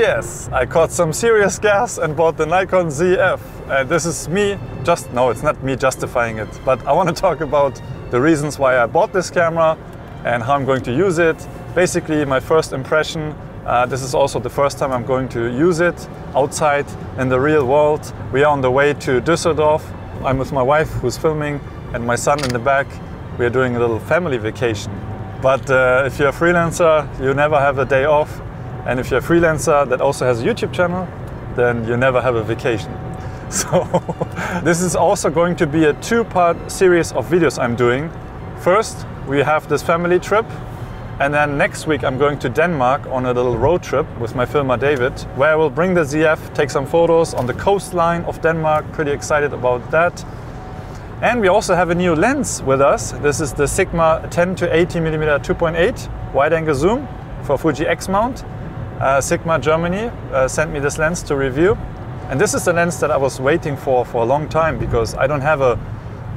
yes, I caught some serious gas and bought the Nikon ZF. And this is me, it's not me justifying it, but I want to talk about the reasons why I bought this camera and how I'm going to use it. Basically, my first impression, this is also the first time I'm going to use it outside in the real world. We are on the way to Düsseldorf. I'm with my wife who's filming and my son in the back. We are doing a little family vacation. But if you're a freelancer, you never have a day off. And if you're a freelancer that also has a YouTube channel, then you never have a vacation. So this is also going to be a two-part series of videos I'm doing. First, we have this family trip. And then next week, I'm going to Denmark on a little road trip with my filmer David, where I will bring the ZF, take some photos on the coastline of Denmark. Pretty excited about that. And we also have a new lens with us. This is the Sigma 10-18mm 2.8 wide-angle zoom for Fuji X mount. Sigma Germany sent me this lens to review. And this is the lens that I was waiting for a long time because I don't have a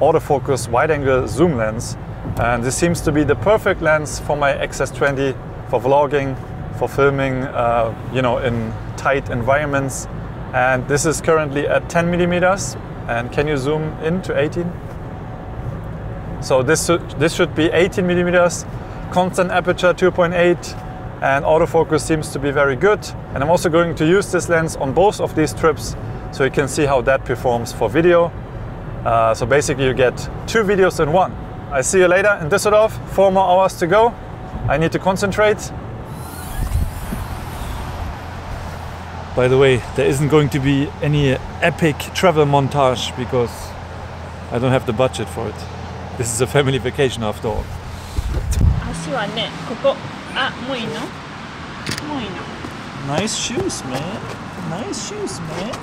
autofocus wide-angle zoom lens. And this seems to be the perfect lens for my XS20, for vlogging, for filming, you know, in tight environments. And this is currently at 10mm. And can you zoom in to 18? So this should be 18mm, constant aperture 2.8, and autofocus seems to be very good. And I'm also going to use this lens on both of these trips, so you can see how that performs for video. So basically you get two videos in one. I see you later in Düsseldorf, 4 more hours to go. I need to concentrate. By the way, there isn't going to be any epic travel montage because I don't have the budget for it. This is a family vacation after all. Nice shoes, man. Nice shoes, man.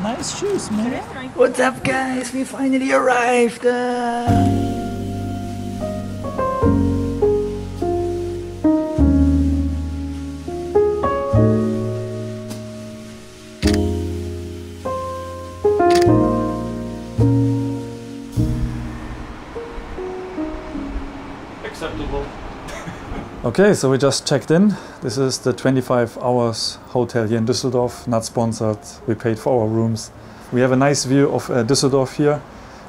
Nice shoes, man. What's up, guys? We finally arrived. Okay, so we just checked in. This is the 25 Hours Hotel here in Düsseldorf, not sponsored. We paid for our rooms. We have a nice view of Düsseldorf here.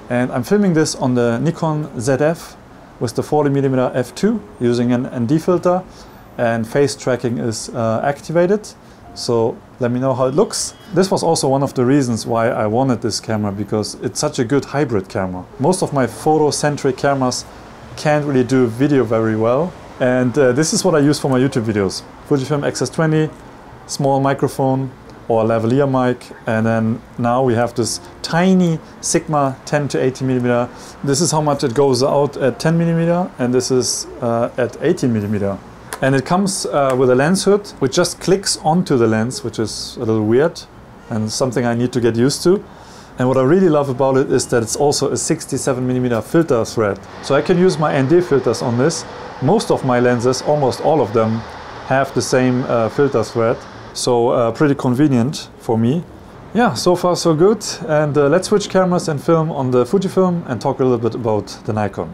And I'm filming this on the Nikon ZF with the 40mm F2 using an ND filter. And face tracking is activated. So let me know how it looks. This was also one of the reasons why I wanted this camera, because it's such a good hybrid camera. Most of my photo-centric cameras can't really do video very well. And this is what I use for my YouTube videos. Fujifilm XS20, small microphone or lavalier mic. And then now we have this tiny Sigma 10-18mm. This is how much it goes out at 10mm, and this is at 18mm. And it comes with a lens hood, which just clicks onto the lens, which is a little weird and something I need to get used to. And what I really love about it is that it's also a 67mm filter thread. So I can use my ND filters on this. Most of my lenses, almost all of them, have the same filter thread. So pretty convenient for me. Yeah, so far so good. And let's switch cameras and film on the Fujifilm and talk a little bit about the Nikon.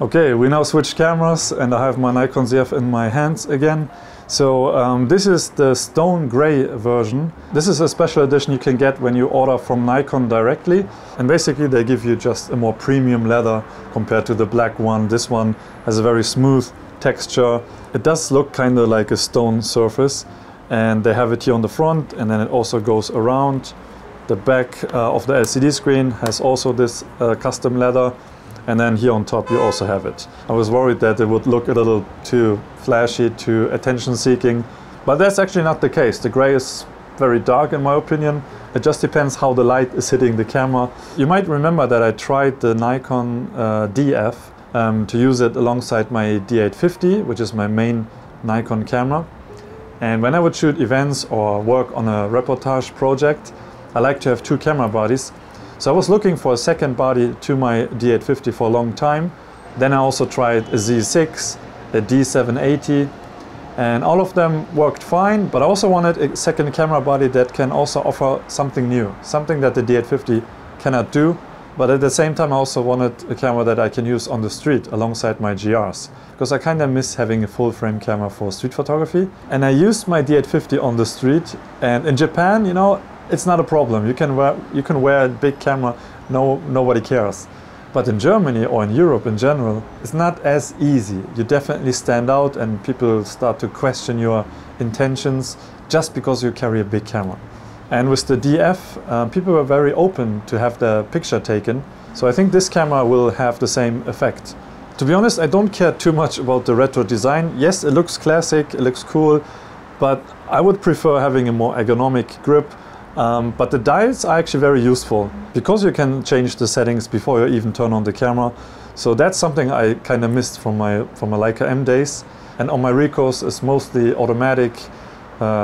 Okay, we now switch cameras and I have my Nikon ZF in my hands again. So this is the stone gray version. This is a special edition you can get when you order from Nikon directly. And basically they give you just a more premium leather compared to the black one. This one has a very smooth texture. It does look kind of like a stone surface. And they have it here on the front, and then it also goes around. The back of the LCD screen has also this custom leather. And then here on top you also have it. I was worried that it would look a little too flashy, too attention-seeking, but that's actually not the case. The gray is very dark in my opinion. It just depends how the light is hitting the camera. You might remember that I tried the Nikon DF to use it alongside my D850, which is my main Nikon camera. And when I would shoot events or work on a reportage project, I like to have two camera bodies. So I was looking for a second body to my D850 for a long time. Then I also tried a Z6, a D780, and all of them worked fine, but I also wanted a second camera body that can also offer something new, something that the D850 cannot do. But at the same time, I also wanted a camera that I can use on the street alongside my GRs, because I kind of miss having a full frame camera for street photography. And I used my D850 on the street, and in Japan, you know, it's not a problem. You can wear a big camera, nobody cares. But in Germany or in Europe in general, it's not as easy. You definitely stand out and people start to question your intentions just because you carry a big camera. And with the DF, people were very open to have their picture taken. So I think this camera will have the same effect. To be honest, I don't care too much about the retro design. Yes, it looks classic, it looks cool, but I would prefer having a more ergonomic grip. But the dials are actually very useful because you can change the settings before you even turn on the camera. So that's something I kind of missed from my Leica M days. And on my Ricohs, it's mostly automatic,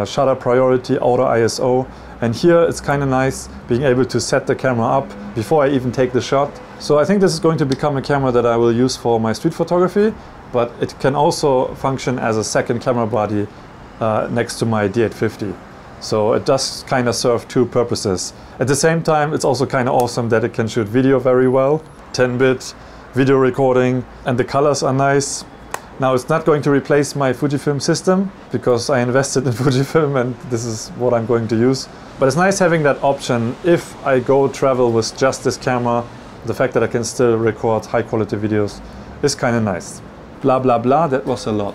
shutter priority, auto ISO. And here it's kind of nice being able to set the camera up before I even take the shot. So I think this is going to become a camera that I will use for my street photography, but it can also function as a second camera body next to my D850. So it does kind of serve two purposes. At the same time, it's also kind of awesome that it can shoot video very well, 10-bit video recording, and the colors are nice. Now, it's not going to replace my Fujifilm system because I invested in Fujifilm and this is what I'm going to use. But it's nice having that option if I go travel with just this camera. The fact that I can still record high quality videos is kind of nice. Blah, blah, blah, that was a lot.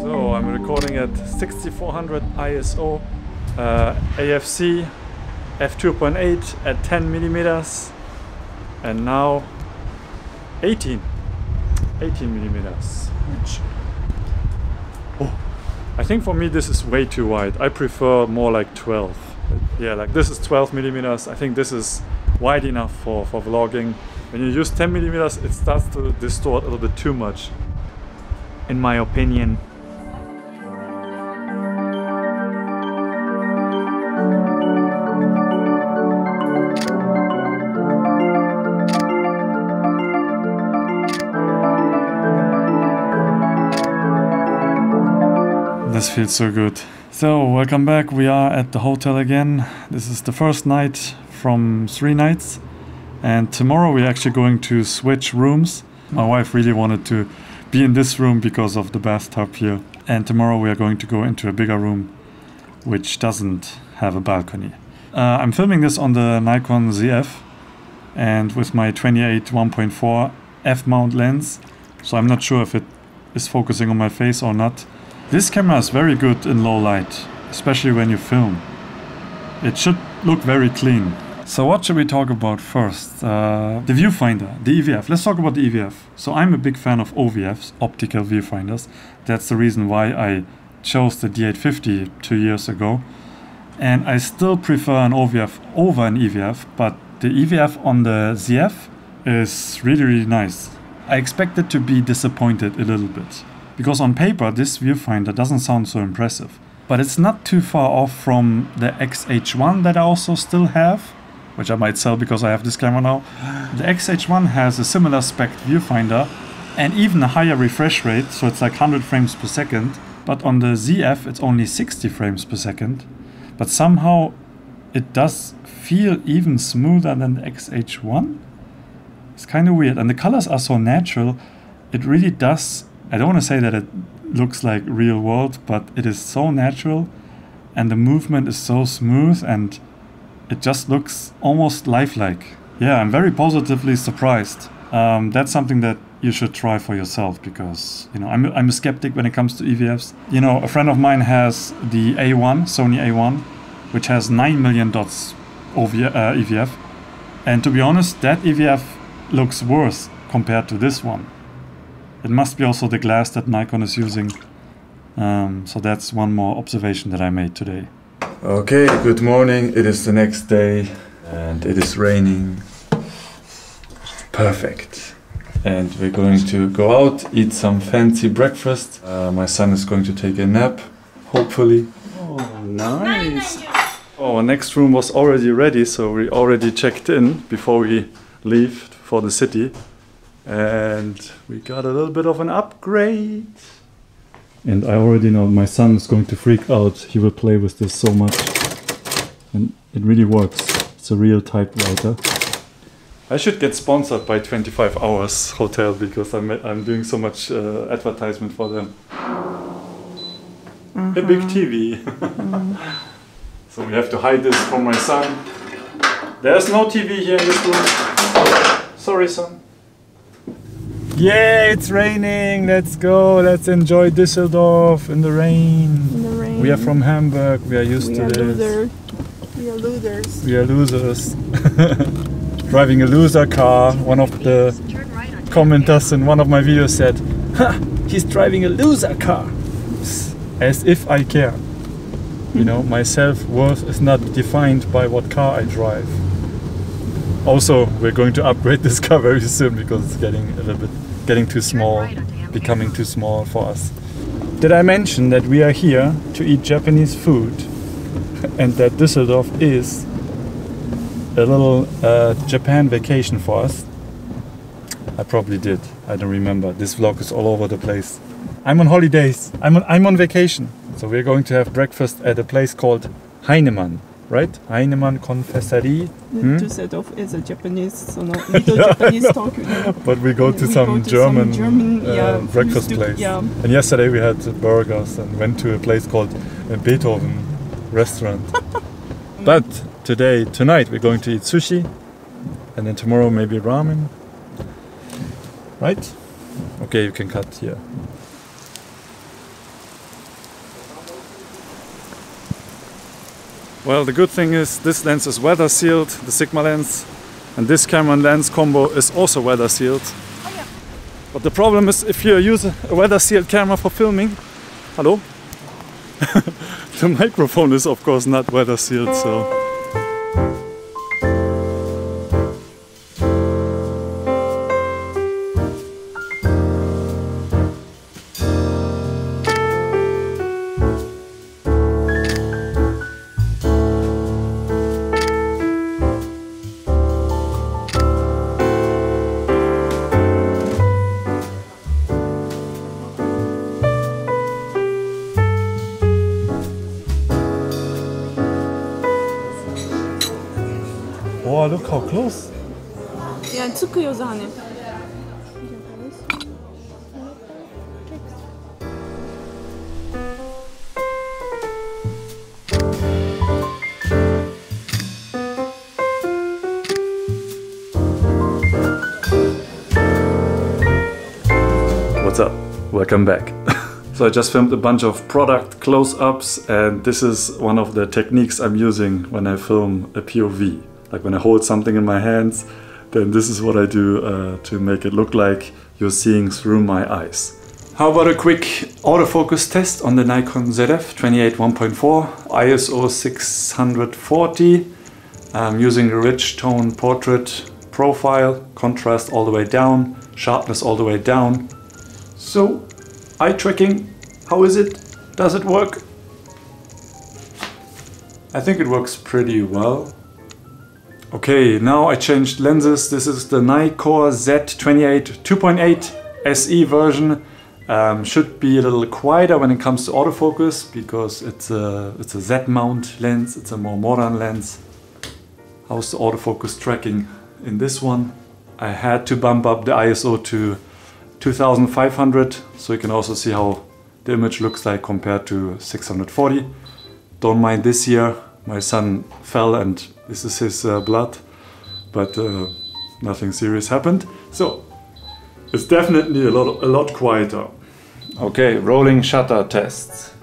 So I'm recording at 6400 ISO. AFC f2.8 at 10mm, and now 18mm, which I think for me this is way too wide. I prefer more like 12. Yeah, like this is 12mm. I think this is wide enough for vlogging. When you use 10mm, it starts to distort a little bit too much, in my opinion. This feels so good. So welcome back. We are at the hotel again. This is the first night from 3 nights, and tomorrow we're actually going to switch rooms. My wife really wanted to be in this room because of the bathtub here, and tomorrow we are going to go into a bigger room which doesn't have a balcony. I'm filming this on the Nikon ZF and with my 28 1.4 f-mount lens, so I'm not sure if it is focusing on my face or not. This camera is very good in low light, especially when you film. It should look very clean. So what should we talk about first? The viewfinder, the EVF. Let's talk about the EVF. So I'm a big fan of OVFs, optical viewfinders. That's the reason why I chose the D850 2 years ago. And I still prefer an OVF over an EVF, but the EVF on the ZF is really, really nice. I expected to be disappointed a little bit, because on paper this viewfinder doesn't sound so impressive. But it's not too far off from the XH1 that I also still have, which I might sell because I have this camera now. The XH1 has a similar spec viewfinder and even a higher refresh rate, so it's like 100 frames per second. But on the ZF it's only 60 frames per second. But somehow it does feel even smoother than the XH1. It's kind of weird. And the colors are so natural, it really does. I don't want to say that it looks like real world, but it is so natural and the movement is so smooth and it just looks almost lifelike. Yeah, I'm very positively surprised. That's something that you should try for yourself because, you know, I'm a skeptic when it comes to EVFs. You know, a friend of mine has the A1, Sony A1, which has 9 million dots EVF. And to be honest, that EVF looks worse compared to this one. It must be also the glass that Nikon is using. So that's one more observation that I made today. Okay, good morning. It is the next day and it is raining. Perfect. And we're going to go out, eat some fancy breakfast. My son is going to take a nap, hopefully. Oh, nice. Our next room was already ready, so we already checked in before we leave for the city. And we got a little bit of an upgrade. And I already know my son is going to freak out. He will play with this so much. And it really works. It's a real typewriter. I should get sponsored by 25 Hours Hotel because I'm doing so much advertisement for them. A big TV. So we have to hide this from my son. There's no TV here in this room. Sorry, son. Yeah, it's raining. Let's go. Let's enjoy Düsseldorf in the rain. In the rain. We are from Hamburg. We are used to this. We are losers. We are losers. Driving a loser car. One of the commenters in one of my videos said, "Ha! He's driving a loser car." As if I care. You know, my self-worth is not defined by what car I drive. Also, we're going to upgrade this car very soon because it's getting a little bit too small, becoming too small for us. Did I mention that we are here to eat Japanese food and that Düsseldorf is a little Japan vacation for us? I probably did. I don't remember. This vlog is all over the place. I'm on holidays. I'm on vacation. So we're going to have breakfast at a place called Heinemann. Right? Heinemann Confesserie. Düsseldorf is a Japanese, so no little Japanese talk. You know. But we go to some German breakfast place. Yeah. And yesterday we had burgers and went to a place called Beethoven restaurant. But tonight we're going to eat sushi and then tomorrow maybe ramen. Right? Okay, you can cut here. Well, the good thing is this lens is weather sealed, the Sigma lens, and this camera and lens combo is also weather sealed. Oh, yeah. But the problem is if you use a weather sealed camera for filming, hello? The microphone is of course not weather sealed, so. Oh, look how close. Yeah, tsukuyo zane. What's up? Welcome back. So I just filmed a bunch of product close-ups, and this is one of the techniques I'm using when I film a POV. Like when I hold something in my hands, then this is what I do to make it look like you're seeing through my eyes. How about a quick autofocus test on the Nikon ZF 28 1.4 ISO 640. I'm using the rich tone portrait profile, contrast all the way down, sharpness all the way down. So, eye tracking, how is it? Does it work? I think it works pretty well. Okay, now I changed lenses. This is the Nikkor Z 28 2.8 SE version. Should be a little quieter when it comes to autofocus because it's a Z mount lens. It's a more modern lens. How's the autofocus tracking in this one? I had to bump up the ISO to 2500, so you can also see how the image looks like compared to 640. Don't mind this here. My son fell and this is his blood, but nothing serious happened. So it's definitely a lot quieter. Okay, rolling shutter tests.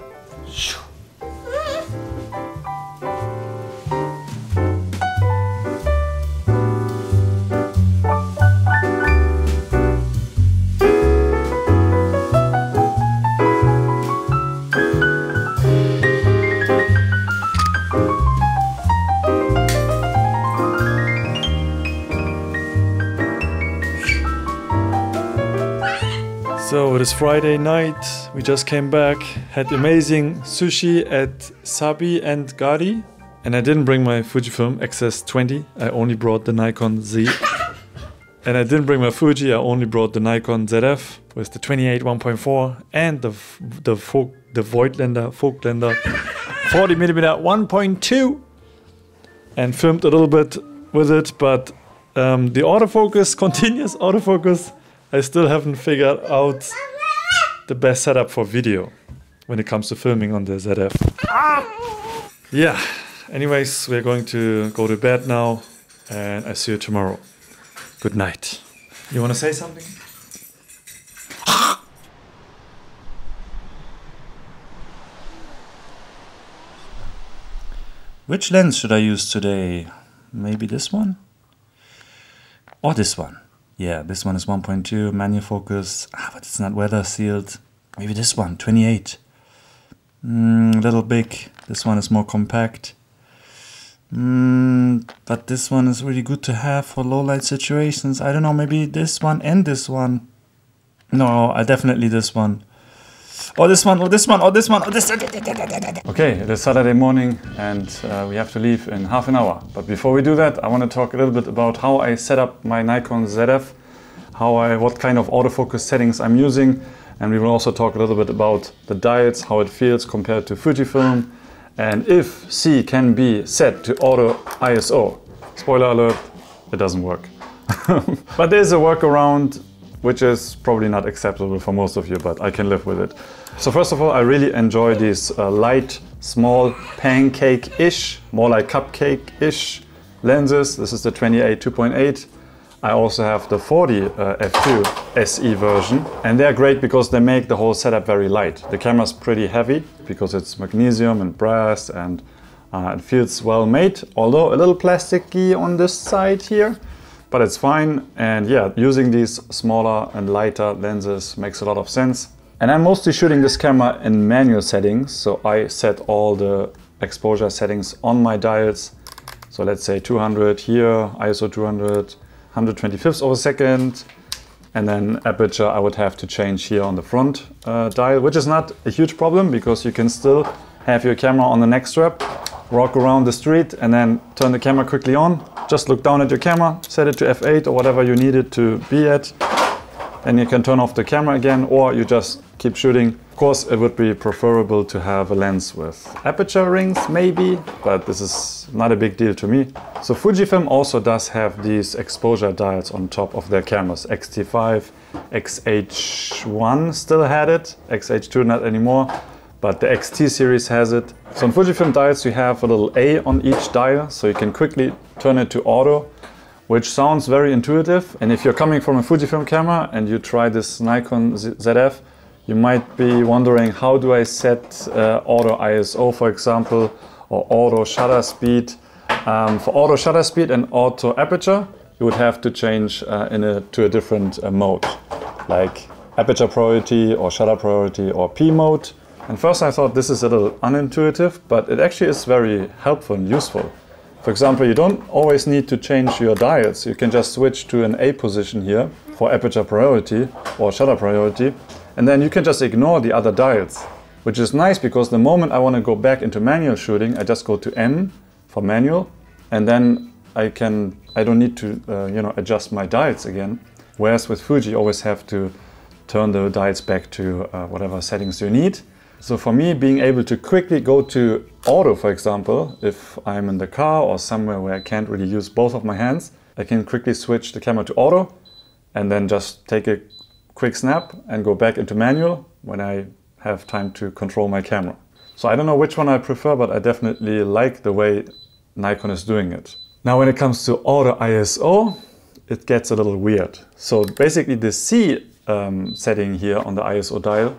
So it is Friday night, we just came back, had amazing sushi at Sabi and Gari. And I didn't bring my Fujifilm XS20, I only brought the Nikon Z And I didn't bring my Fuji, I only brought the Nikon ZF with the 28 1.4 and the Voigtländer 40mm 1.2, and filmed a little bit with it, but the autofocus, continuous autofocus, I still haven't figured out the best setup for video when it comes to filming on the ZF. Ah! Yeah, anyways, we're going to go to bed now and I see you tomorrow. Good night. You want to say something? Which lens should I use today? Maybe this one? Or this one? Yeah, this one is 1.2, manual focus, but it's not weather sealed. Maybe this one, 28. A little big, this one is more compact. But this one is really good to have for low light situations. I don't know, maybe this one and this one. No, definitely this one. Or this one, or this one, or this one, or this one. Okay, it is Saturday morning and we have to leave in half an hour. But before we do that, I want to talk a little bit about how I set up my Nikon ZF, what kind of autofocus settings I'm using. And we will also talk a little bit about the dials, how it feels compared to Fujifilm. And if C can be set to auto ISO, spoiler alert, it doesn't work. But there's a workaround, which is probably not acceptable for most of you, but I can live with it. So first of all, I really enjoy these light, small, pancake-ish, more like cupcake-ish lenses. This is the 28 2.8. I also have the 40 f2 SE version, and they're great because they make the whole setup very light. The camera's pretty heavy because it's magnesium and brass, and it feels well made, although a little plasticky on this side here, but it's fine. And yeah, using these smaller and lighter lenses makes a lot of sense. And I'm mostly shooting this camera in manual settings, so I set all the exposure settings on my dials. So let's say 200 here, ISO 200, 125ths of a second, and then aperture I would have to change here on the front dial, which is not a huge problem because you can still have your camera on the neck strap, walk around the street, and then turn the camera quickly on, just look down at your camera, set it to f8 or whatever you need it to be at, and you can turn off the camera again, or you just keep shooting. Of course, it would be preferable to have a lens with aperture rings maybe, but this is not a big deal to me. So Fujifilm also does have these exposure dials on top of their cameras. XT5, XH1 still had it, XH2 not anymore, but the XT series has it. So on Fujifilm dials you have a little A on each dial, so you can quickly turn it to auto, which sounds very intuitive. And if you're coming from a Fujifilm camera and you try this Nikon ZF, you might be wondering, how do I set auto ISO, for example, or auto shutter speed? For auto shutter speed and auto aperture, you would have to change to a different mode, like aperture priority or shutter priority or P mode. And first I thought this is a little unintuitive, but it actually is very helpful and useful. For example, you don't always need to change your dials. You can just switch to an A position here for aperture priority or shutter priority. And then you can just ignore the other dials, which is nice because the moment I want to go back into manual shooting, I just go to N for manual, and then I don't need to adjust my dials again. Whereas with Fuji, you always have to turn the dials back to whatever settings you need. So for me, being able to quickly go to auto, for example, if I'm in the car or somewhere where I can't really use both of my hands, I can quickly switch the camera to auto and then just take a quick snap and go back into manual when I have time to control my camera. So I don't know which one I prefer, but I definitely like the way Nikon is doing it. Now when it comes to auto ISO, it gets a little weird. So basically the C setting here on the ISO dial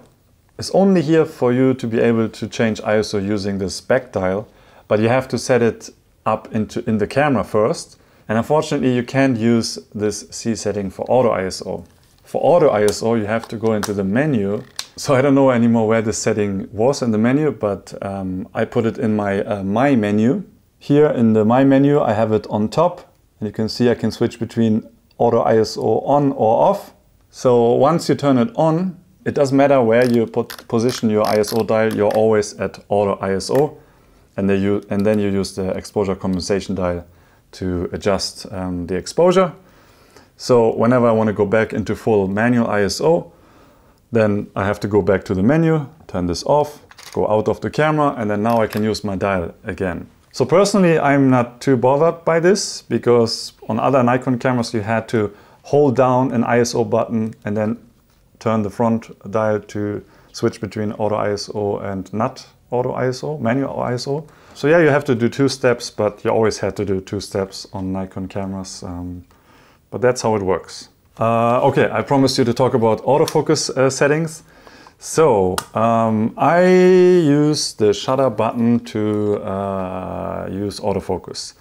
is only here for you to be able to change ISO using this back dial, but you have to set it up in the camera first. And unfortunately you can't use this C setting for auto ISO. For auto ISO, you have to go into the menu. So I don't know anymore where this setting was in the menu, but I put it in my My menu. Here in the My menu, I have it on top. And you can see I can switch between auto ISO on or off. So once you turn it on, it doesn't matter where you position your ISO dial, you're always at auto ISO. And then you use the exposure compensation dial to adjust the exposure. So whenever I want to go back into full manual ISO, then I have to go back to the menu, turn this off, go out of the camera, and then now I can use my dial again. So personally, I'm not too bothered by this, because on other Nikon cameras you had to hold down an ISO button and then turn the front dial to switch between auto ISO and not auto ISO, manual ISO. So yeah, you have to do two steps, but you always had to do two steps on Nikon cameras, but that's how it works. Okay, I promised you to talk about autofocus settings. So I use the shutter button to use autofocus,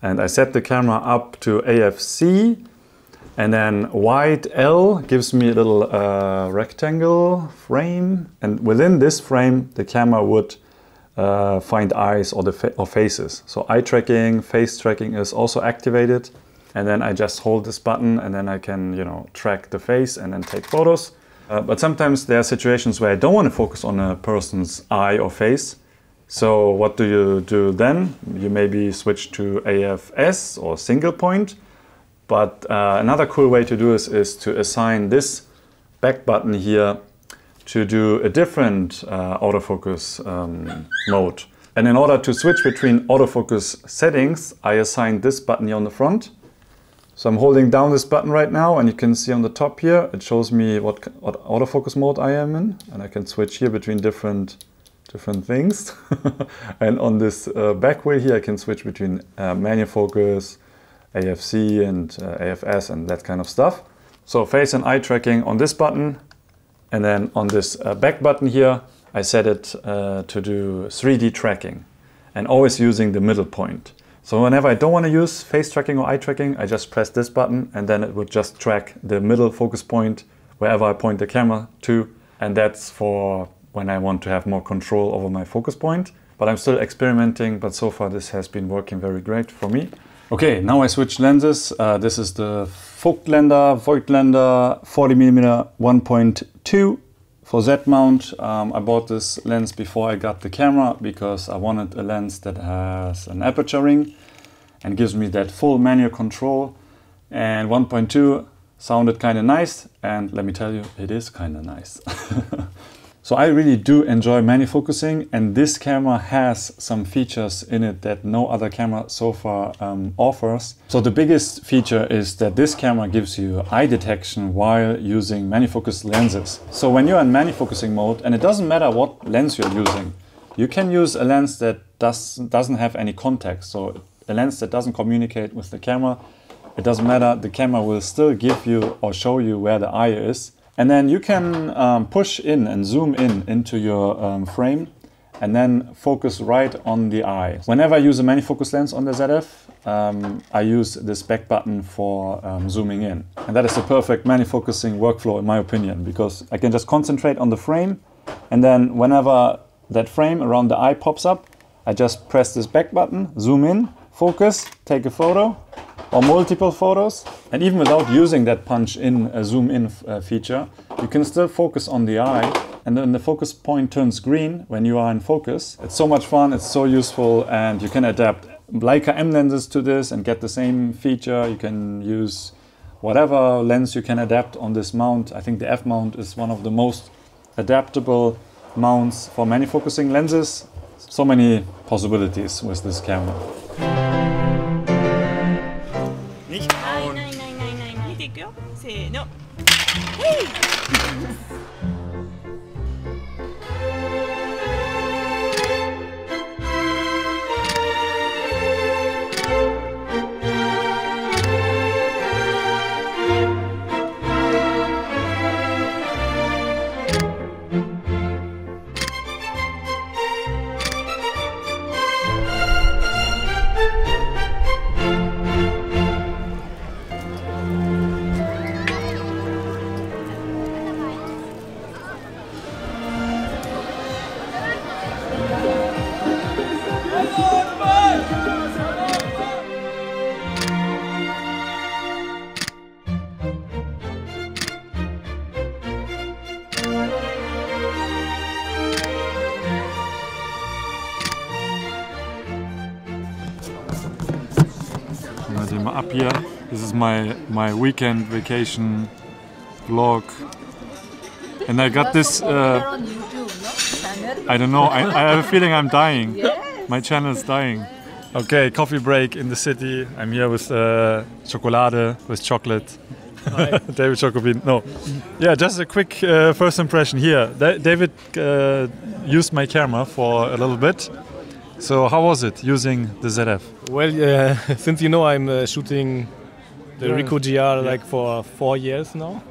and I set the camera up to AFC, and then wide L gives me a little rectangle frame, and within this frame the camera would find eyes or faces. So eye tracking, face tracking is also activated, and then I just hold this button and then I can, you know, track the face and then take photos. But sometimes there are situations where I don't want to focus on a person's eye or face. So what do you do then? You maybe switch to AFS or single point. But another cool way to do this is to assign this back button here to do a different autofocus mode. And in order to switch between autofocus settings, I assign this button here on the front. So I'm holding down this button right now, and you can see on the top here, it shows me what autofocus mode I am in, and I can switch here between different things. And on this back wheel here, I can switch between manual focus, AFC and AFS and that kind of stuff. So face and eye tracking on this button, and then on this back button here, I set it to do 3D tracking, and always using the middle point. So whenever I don't want to use face tracking or eye tracking, I just press this button, and then it would just track the middle focus point wherever I point the camera to. And that's for when I want to have more control over my focus point. But I'm still experimenting, but so far this has been working very great for me. Okay, now I switch lenses. This is the Voigtländer 40mm 1.2 for Z mount. I bought this lens before I got the camera because I wanted a lens that has an aperture ring and gives me that full manual control, and 1.2 sounded kind of nice, and let me tell you, it is kind of nice. So I really do enjoy manual focusing, and this camera has some features in it that no other camera so far offers. So the biggest feature is that this camera gives you eye detection while using manual focus lenses. So when you're in manual focusing mode, and it doesn't matter what lens you're using, you can use a lens that doesn't have any contact. So a lens that doesn't communicate with the camera, it doesn't matter, the camera will still give you or show you where the eye is. And then you can push in and zoom in into your frame, and then focus right on the eye. Whenever I use a manual focus lens on the ZF, I use this back button for zooming in. And that is the perfect manual focusing workflow in my opinion, because I can just concentrate on the frame, and then whenever that frame around the eye pops up, I just press this back button, zoom in, focus, take a photo, or multiple photos. And even without using that punch in, zoom in feature, you can still focus on the eye, and then the focus point turns green when you are in focus. It's so much fun, it's so useful, and you can adapt Leica M lenses to this and get the same feature. You can use whatever lens you can adapt on this mount. I think the F mount is one of the most adaptable mounts for manual focusing lenses. So many possibilities with this camera. No. Hey. him up here. This is my weekend vacation vlog. And I got this, I don't know, I have a feeling I'm dying. Yes. My channel is dying. Okay, coffee break in the city. I'm here with chocolate. David Chocobin, no. Yeah, just a quick first impression here. David used my camera for a little bit. So how was it using the ZF? Well, since you know I'm shooting the Ricoh GR like for 4 years now.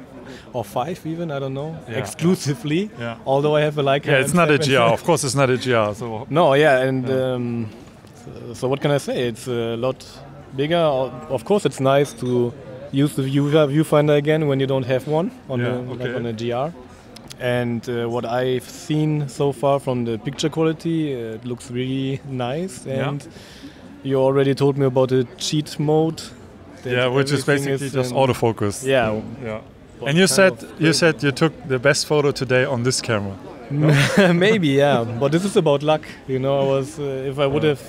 Or 5 even, I don't know, exclusively, although I have a Leica. Yeah, it's not a GR, of course it's not a GR. So. No, yeah, and so what can I say, it's a lot bigger. Of course it's nice to use the viewfinder again when you don't have one on, like on a GR. And what I've seen so far from the picture quality, it looks really nice. And you already told me about the cheat mode. Yeah, which is basically just autofocus. Yeah. And you said you took the best photo today on this camera. No? Maybe, yeah. But this is about luck, you know. I was if I would have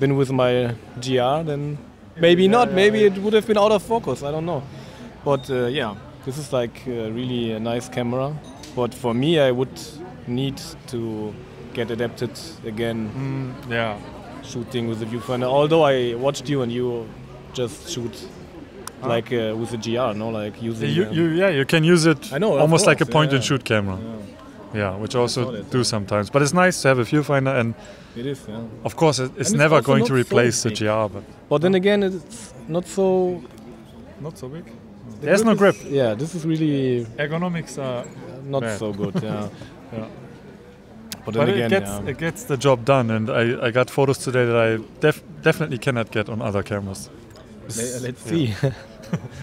been with my GR, then maybe not. Maybe it would have been out of focus. I don't know. But yeah, this is like really a nice camera. But for me, I would need to get adapted again. Shooting with the viewfinder. Although I watched you and you just shoot. Like with the GR, no, like using. You can use it. I know, almost like a point-and-shoot camera. Yeah, which I also do sometimes. But it's nice to have a viewfinder, and it is. Of course, it's never going to replace the GR. But then again, it's not so big. There's no grip. Yeah, this is really ergonomics are not so good. Yeah. But again, it gets the job done, and I got photos today that I definitely cannot get on other cameras. Let's see.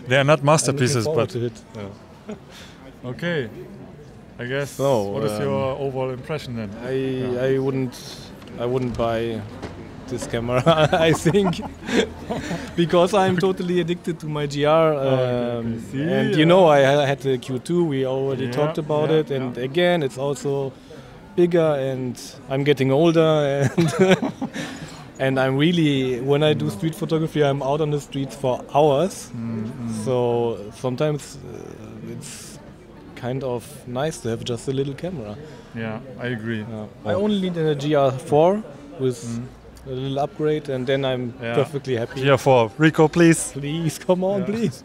They are not masterpieces, but okay. I guess. So, what is your overall impression then? I wouldn't buy this camera. I think because I'm totally addicted to my GR, and you know I had the Q2. We already talked about it, and again it's also bigger, and I'm getting older and. And I'm really, when I do street photography, I'm out on the streets for hours. So sometimes it's kind of nice to have just a little camera. Yeah, I agree. I only need a GR4 with a little upgrade, and then I'm perfectly happy. GR4, Ricoh, please. Please, come on, please.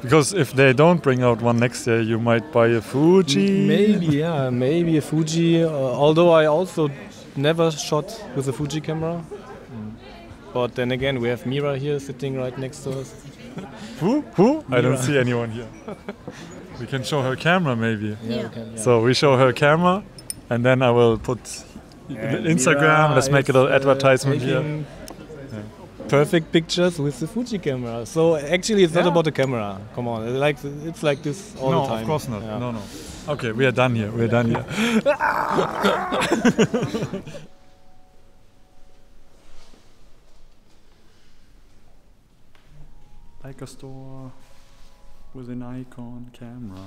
Because if they don't bring out one next year, you might buy a Fuji. Maybe, yeah, maybe a Fuji. Although I also never shot with a Fuji camera. But then again, we have Mira here sitting right next to us. Who? Mira. I don't see anyone here. We can show her camera maybe. Yeah, we can, so we show her camera, and then I will put Instagram. Mira, let's make a little advertisement here. Perfect pictures with the Fuji camera. So actually, it's not about the camera. Come on, it's like this all the time. No, of course not. Yeah. No. Okay, we are done here. We're done here. Like a store with an Nikon camera.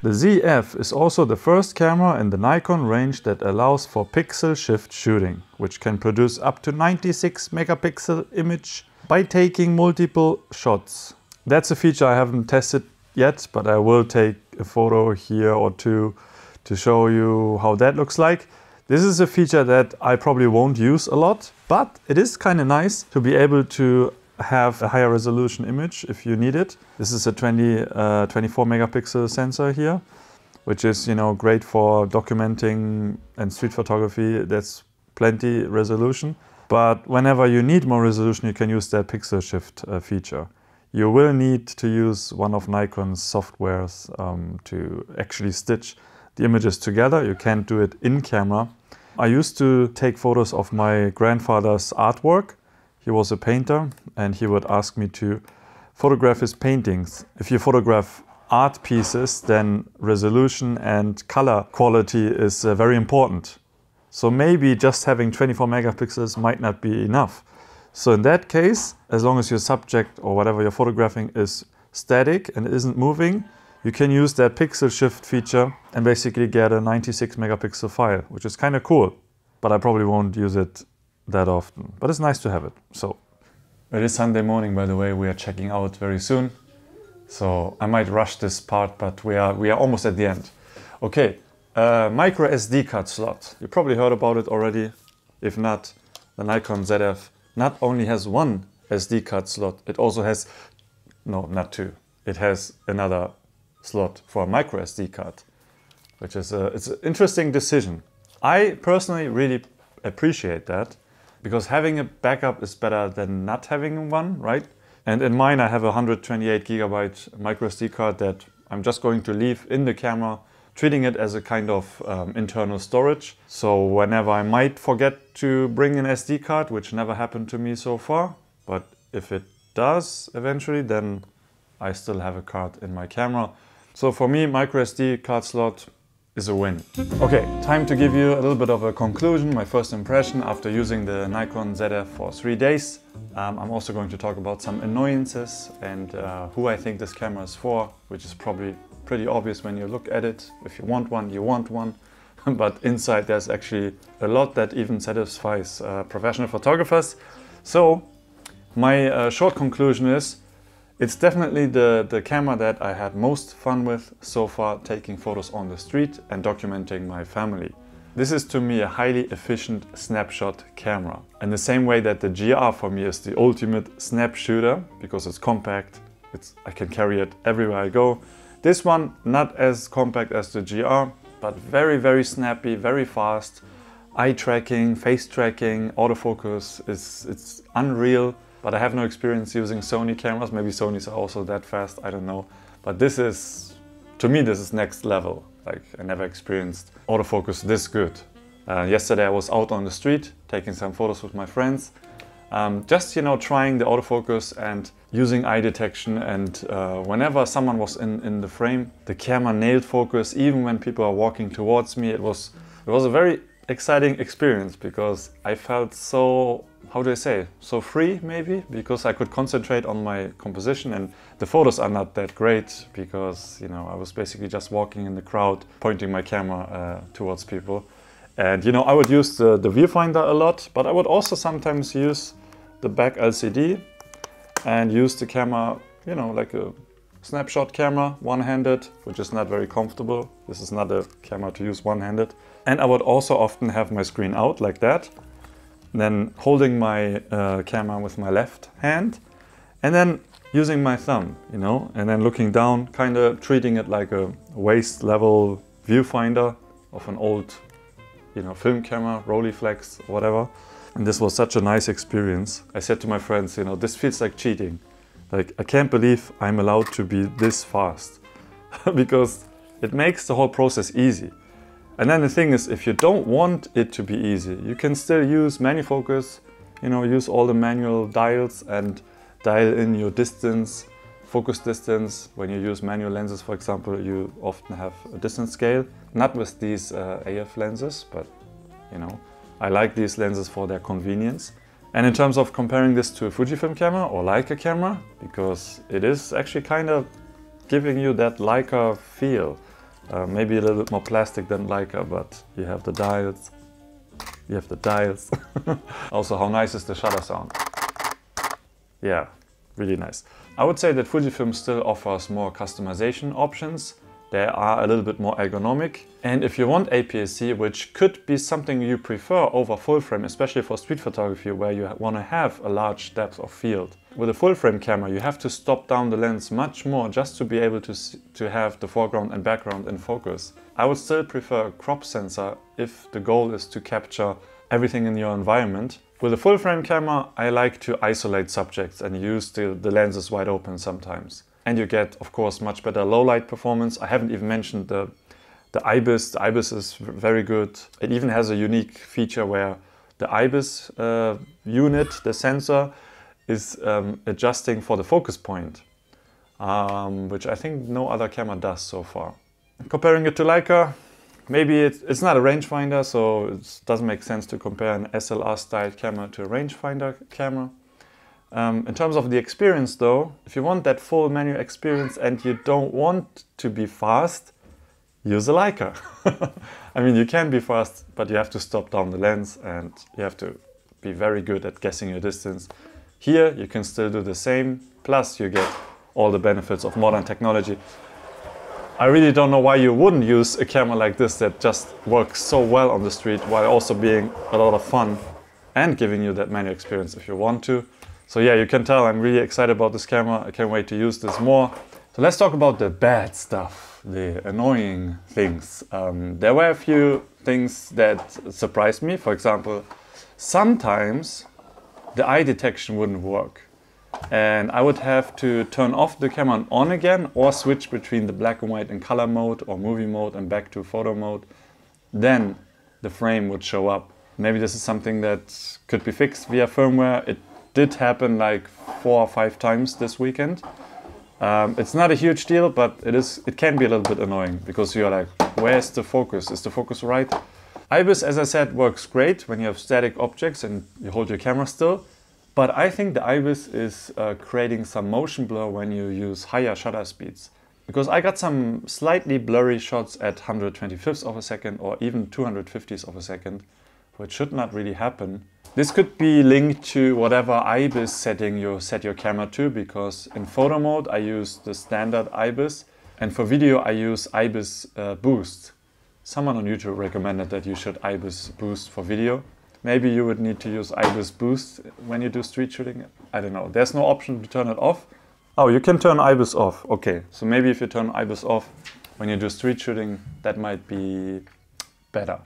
The ZF is also the first camera in the Nikon range that allows for pixel shift shooting, which can produce up to 96 megapixel image by taking multiple shots. That's a feature I haven't tested yet, but I will take a photo here or two to show you how that looks like. This is a feature that I probably won't use a lot, but it is kind of nice to be able to have a higher resolution image if you need it. This is a 24 megapixel sensor here, which is, you know, great for documenting and street photography. That's plenty resolution. But whenever you need more resolution, you can use that pixel shift feature. You will need to use one of Nikon's softwares to actually stitch the images together. You can't do it in camera. I used to take photos of my grandfather's artwork. He was a painter, and he would ask me to photograph his paintings. If you photograph art pieces, then resolution and color quality is very important. So maybe just having 24 megapixels might not be enough. So in that case, as long as your subject or whatever you're photographing is static and isn't moving, you can use that pixel shift feature and basically get a 96 megapixel file, which is kind of cool, but I probably won't use it that often, but it's nice to have it. So It is Sunday morning, by the way. We are checking out very soon, so I might rush this part, but we are almost at the end. Okay, micro SD card slot. You probably heard about it already. If not, the Nikon ZF not only has one SD card slot, it also has, no, not two. It has another slot for a micro SD card, which is it's an interesting decision. I personally really appreciate that, because having a backup is better than not having one, right? And in mine I have a 128GB micro SD card that I'm just going to leave in the camera, treating it as a kind of internal storage. So whenever I might forget to bring an SD card, which never happened to me so far, but if it does eventually, then I still have a card in my camera. So for me, micro SD card slot is a win. Okay, time to give you a little bit of a conclusion, my first impression after using the Nikon ZF for 3 days. I'm also going to talk about some annoyances and who I think this camera is for, which is probably pretty obvious when you look at it. If you want one, you want one. But inside there's actually a lot that even satisfies professional photographers. So my short conclusion is, it's definitely the camera that I had most fun with so far, taking photos on the street and documenting my family. This is to me a highly efficient snapshot camera. In the same way that the GR for me is the ultimate snap shooter, because it's compact, I can carry it everywhere I go. This one, not as compact as the GR, but very, very snappy, very fast. Eye tracking, face tracking, autofocus, it's unreal. But I have no experience using Sony cameras. Maybe Sonys are also that fast, I don't know. But this is, to me, this is next level. Like, I never experienced autofocus this good. Yesterday I was out on the street taking some photos with my friends. Just, you know, trying the autofocus and using eye detection. And whenever someone was in the frame, the camera nailed focus. Even when people are walking towards me, it was a very exciting experience, because I felt so, how do I say, so free maybe, because I could concentrate on my composition. And the photos are not that great, because, you know, I was basically just walking in the crowd, pointing my camera towards people. And, you know, I would use the viewfinder a lot, but I would also sometimes use the back LCD and use the camera, you know, like a snapshot camera, one-handed, which is not very comfortable. This is not a camera to use one-handed. And I would also often have my screen out like that, then holding my camera with my left hand and then using my thumb, you know, and then looking down, kind of treating it like a waist level viewfinder of an old, you know, film camera, Rolleiflex, whatever. And this was such a nice experience. I said to my friends, you know, this feels like cheating. Like, I can't believe I'm allowed to be this fast because it makes the whole process easy. And then the thing is, if you don't want it to be easy, you can still use ManiFocus, you know, use all the manual dials and dial in your distance, focus distance. When you use manual lenses, for example, you often have a distance scale. Not with these AF lenses, but, you know, I like these lenses for their convenience. And in terms of comparing this to a Fujifilm camera or Leica camera, because it is actually kind of giving you that Leica feel. Maybe a little bit more plastic than Leica, but you have the dials. You have the dials. Also, how nice is the shutter sound? Yeah, really nice. I would say that Fujifilm still offers more customization options. They are a little bit more ergonomic. And if you want APS-C, which could be something you prefer over full frame, especially for street photography where you want to have a large depth of field. With a full frame camera, you have to stop down the lens much more just to be able to have the foreground and background in focus. I would still prefer a crop sensor if the goal is to capture everything in your environment. With a full frame camera, I like to isolate subjects and use the lenses wide open sometimes. And you get, of course, much better low light performance. I haven't even mentioned the IBIS. The IBIS is very good. It even has a unique feature where the IBIS unit, the sensor, is adjusting for the focus point, which I think no other camera does so far. Comparing it to Leica, maybe it's not a rangefinder, so it doesn't make sense to compare an SLR-style camera to a rangefinder camera. In terms of the experience though, if you want that full menu experience and you don't want to be fast, use a Leica. I mean, you can be fast, but you have to stop down the lens and you have to be very good at guessing your distance. Here you can still do the same, plus you get all the benefits of modern technology. I really don't know why you wouldn't use a camera like this that just works so well on the street while also being a lot of fun and giving you that manual experience if you want to. So yeah, you can tell I'm really excited about this camera. I can't wait to use this more. So let's talk about the bad stuff, the annoying things. There were a few things that surprised me. For example, sometimes the eye detection wouldn't work. And I would have to turn off the camera and on again, or switch between the black and white and color mode, or movie mode and back to photo mode. Then the frame would show up. Maybe this is something that could be fixed via firmware. It did happen like 4 or 5 times this weekend. It's not a huge deal, but it can be a little bit annoying, because you're like, where's the focus? Is the focus right? IBIS, as I said, works great when you have static objects and you hold your camera still. But I think the IBIS is creating some motion blur when you use higher shutter speeds. Because I got some slightly blurry shots at 125ths of a second or even 250ths of a second, which should not really happen. This could be linked to whatever IBIS setting you set your camera to, because in photo mode I use the standard IBIS, and for video I use IBIS boost. Someone on YouTube recommended that you should IBIS boost for video. Maybe you would need to use IBIS boost when you do street shooting. I don't know. There's no option to turn it off. Oh, you can turn IBIS off. Okay, so maybe if you turn IBIS off when you do street shooting, that might be better.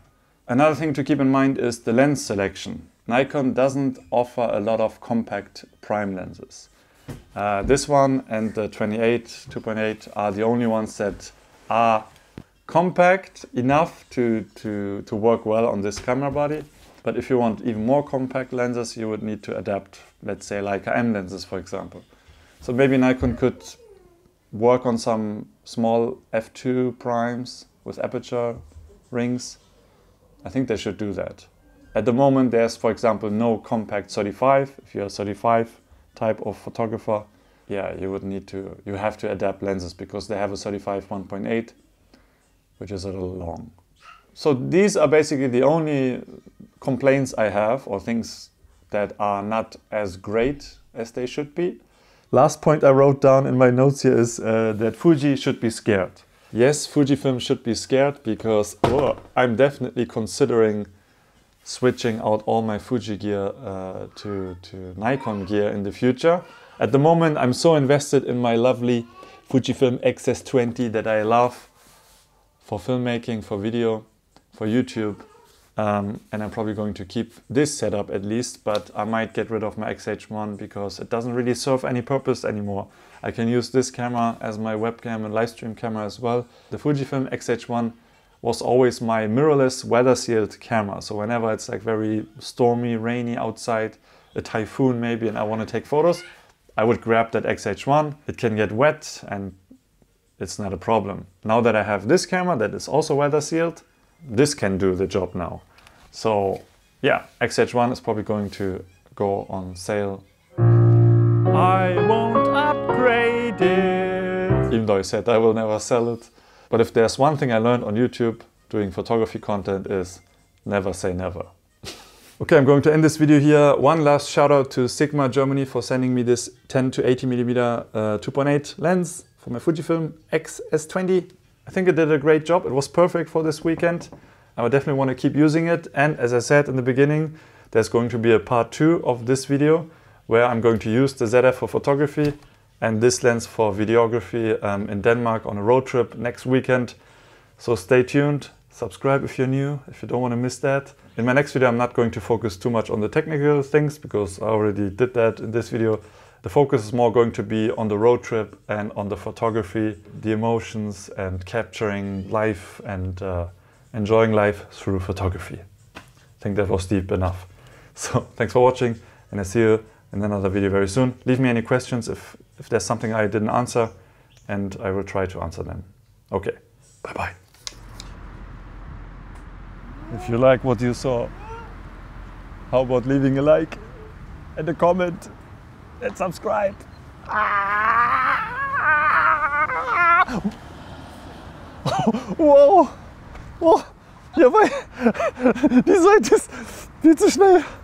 Another thing to keep in mind is the lens selection. Nikon doesn't offer a lot of compact prime lenses. This one and the 28 2.8 are the only ones that are compact enough to work well on this camera body. But if you want even more compact lenses, you would need to adapt, let's say, Leica M lenses, for example. So maybe Nikon could work on some small f2 primes with aperture rings. I think they should do that. At the moment, there's, for example, no compact 35. If you're a 35 type of photographer, yeah, you have to adapt lenses, because they have a 35 1.8, which is a little long. So these are basically the only complaints I have, or things that are not as great as they should be. Last point I wrote down in my notes here is that Fuji should be scared. Yes, Fujifilm should be scared, because I'm definitely considering switching out all my Fuji gear to Nikon gear in the future. At the moment, I'm so invested in my lovely Fujifilm XS20 that I love, for filmmaking, for video, for YouTube, and I'm probably going to keep this setup at least, but I might get rid of my XH1 because it doesn't really serve any purpose anymore. I can use this camera as my webcam and live stream camera as well. The Fujifilm XH1 was always my mirrorless weather-sealed camera, so whenever it's like very stormy, rainy outside, a typhoon maybe, and I want to take photos, I would grab that XH1. It can get wet and it's not a problem. Now that I have this camera that is also weather-sealed, this can do the job now. So yeah, XH1 is probably going to go on sale. I won't upgrade it, even though I said I will never sell it. But if there's one thing I learned on YouTube doing photography content, is never say never. Okay, I'm going to end this video here. One last shout out to Sigma Germany for sending me this 10-18mm 2.8 lens for my Fujifilm XS20. I think it did a great job. It was perfect for this weekend. I would definitely want to keep using it. And as I said in the beginning, there's going to be a part 2 of this video where I'm going to use the ZF for photography and this lens for videography in Denmark on a road trip next weekend. So stay tuned, subscribe if you're new, if you don't want to miss that. In my next video, I'm not going to focus too much on the technical things because I already did that in this video. The focus is more going to be on the road trip and on the photography, the emotions and capturing life and enjoying life through photography. I think that was deep enough. So thanks for watching, and I'll see you in another video very soon. Leave me any questions if there's something I didn't answer, and I will try to answer them. Okay, bye-bye. If you like what you saw, how about leaving a like and a comment? And subscribe. Wow. Oh, jawohl. Die Seite ist viel zu schnell.